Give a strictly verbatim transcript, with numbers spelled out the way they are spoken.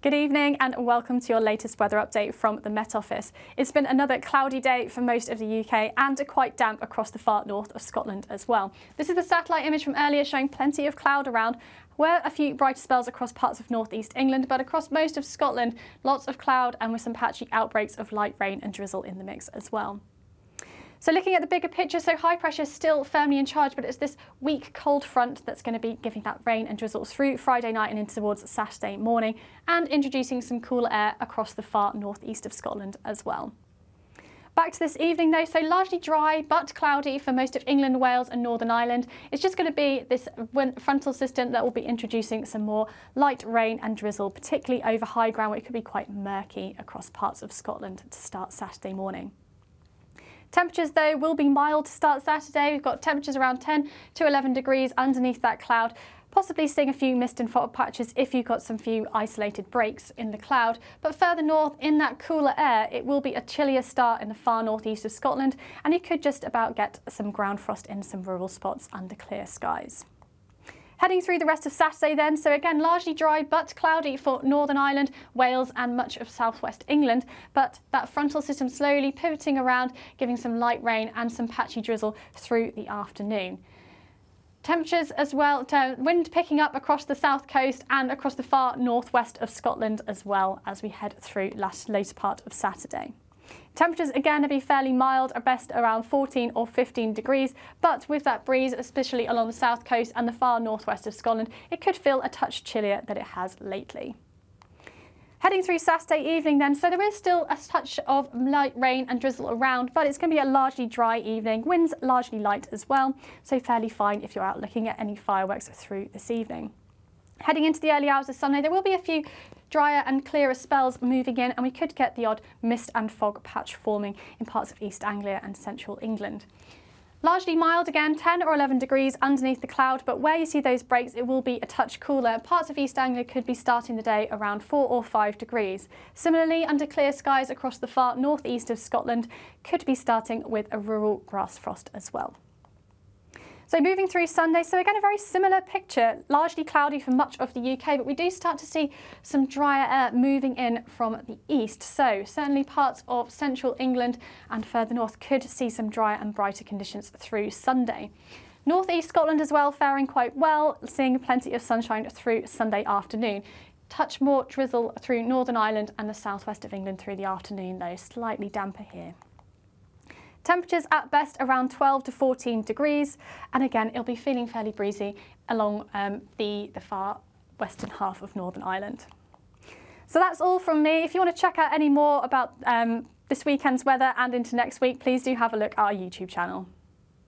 Good evening and welcome to your latest weather update from the Met Office. It's been another cloudy day for most of the U K and quite damp across the far north of Scotland as well. This is the satellite image from earlier showing plenty of cloud around. Were a few brighter spells across parts of northeast England, but across most of Scotland, lots of cloud and with some patchy outbreaks of light rain and drizzle in the mix as well. So looking at the bigger picture, so high pressure is still firmly in charge, but it's this weak cold front that's going to be giving that rain and drizzle through Friday night and into towards Saturday morning, and introducing some cooler air across the far northeast of Scotland as well. Back to this evening though, so largely dry but cloudy for most of England, Wales and Northern Ireland. It's just going to be this frontal system that will be introducing some more light rain and drizzle, particularly over high ground where it could be quite murky across parts of Scotland to start Saturday morning. Temperatures though will be mild to start Saturday. We've got temperatures around ten to eleven degrees underneath that cloud, possibly seeing a few mist and fog patches if you've got some few isolated breaks in the cloud. But further north in that cooler air, it will be a chillier start in the far northeast of Scotland, and you could just about get some ground frost in some rural spots under clear skies. Heading through the rest of Saturday then, so again largely dry but cloudy for Northern Ireland, Wales and much of southwest England, but that frontal system slowly pivoting around, giving some light rain and some patchy drizzle through the afternoon. Temperatures as well, wind picking up across the south coast and across the far northwest of Scotland as well as we head through last, later part of Saturday. Temperatures again will be fairly mild, at best around fourteen or fifteen degrees, but with that breeze, especially along the south coast and the far northwest of Scotland, it could feel a touch chillier than it has lately. Heading through Saturday evening then, so there is still a touch of light rain and drizzle around, but it's going to be a largely dry evening, winds largely light as well, so fairly fine if you're out looking at any fireworks through this evening. Heading into the early hours of Sunday, there will be a few drier and clearer spells moving in, and we could get the odd mist and fog patch forming in parts of East Anglia and central England. Largely mild again, ten or eleven degrees underneath the cloud, but where you see those breaks, it will be a touch cooler. Parts of East Anglia could be starting the day around four or five degrees. Similarly, under clear skies across the far northeast of Scotland, could be starting with a rural grass frost as well. So moving through Sunday, so again a very similar picture, largely cloudy for much of the U K, but we do start to see some drier air moving in from the east. So certainly parts of central England and further north could see some drier and brighter conditions through Sunday. Northeast Scotland as well faring quite well, seeing plenty of sunshine through Sunday afternoon. Touch more drizzle through Northern Ireland and the southwest of England through the afternoon though, slightly damper here. Temperatures at best around twelve to fourteen degrees, and again it'll be feeling fairly breezy along um, the, the far western half of Northern Ireland. So that's all from me. If you want to check out any more about um, this weekend's weather and into next week, please do have a look at our YouTube channel.